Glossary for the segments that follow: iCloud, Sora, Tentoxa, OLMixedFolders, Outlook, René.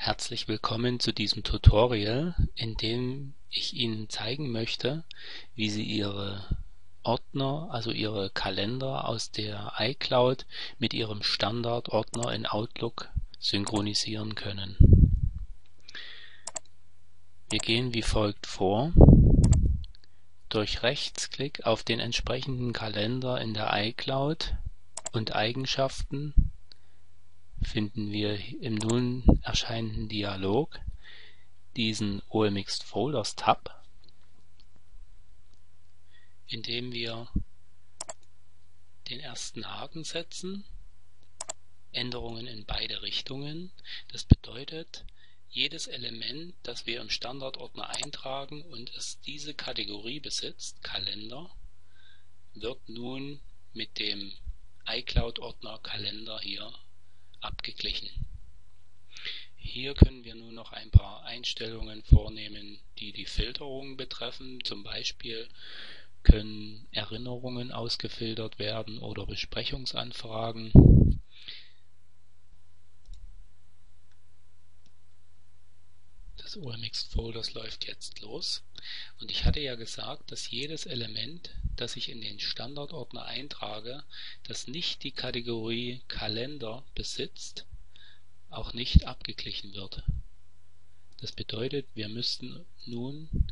Herzlich willkommen zu diesem Tutorial, in dem ich Ihnen zeigen möchte, wie Sie Ihre Ordner, also Ihre Kalender aus der iCloud mit Ihrem Standardordner in Outlook synchronisieren können. Wir gehen wie folgt vor. Durch Rechtsklick auf den entsprechenden Kalender in der iCloud und Eigenschaften finden wir im nun erscheinenden Dialog diesen OLMixedFolders-Tab, indem wir den ersten Haken setzen, Änderungen in beide Richtungen. Das bedeutet, jedes Element, das wir im Standardordner eintragen und es diese Kategorie besitzt, Kalender, wird nun mit dem iCloud-Ordner Kalender hier abgeglichen. Hier können wir nun noch ein paar Einstellungen vornehmen, die die Filterung betreffen. Zum Beispiel können Erinnerungen ausgefiltert werden oder Besprechungsanfragen. Das OMX-Folders läuft jetzt los und ich hatte ja gesagt, dass jedes Element, das ich in den Standardordner eintrage, das nicht die Kategorie Kalender besitzt, auch nicht abgeglichen wird. Das bedeutet, wir müssten nun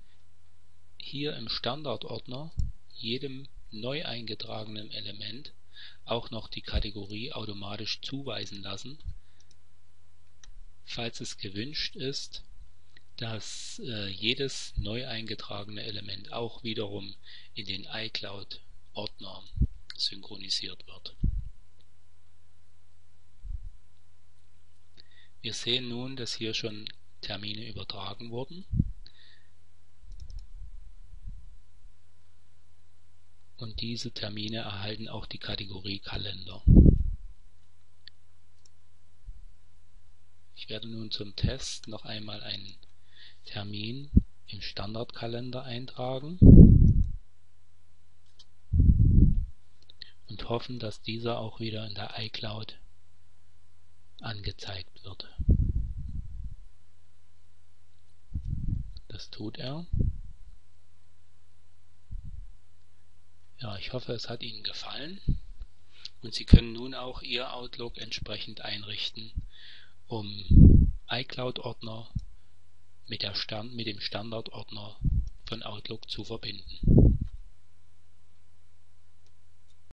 hier im Standardordner jedem neu eingetragenen Element auch noch die Kategorie automatisch zuweisen lassen, falls es gewünscht ist, dass jedes neu eingetragene Element auch wiederum in den iCloud-Ordner synchronisiert wird. Wir sehen nun, dass hier schon Termine übertragen wurden. Und diese Termine erhalten auch die Kategorie Kalender. Ich werde nun zum Test noch einmal einen Termin im Standardkalender eintragen und hoffen, dass dieser auch wieder in der iCloud angezeigt wird. Das tut er. Ja, ich hoffe, es hat Ihnen gefallen und Sie können nun auch Ihr Outlook entsprechend einrichten, um iCloud-Ordner mit dem Standardordner von Outlook zu verbinden.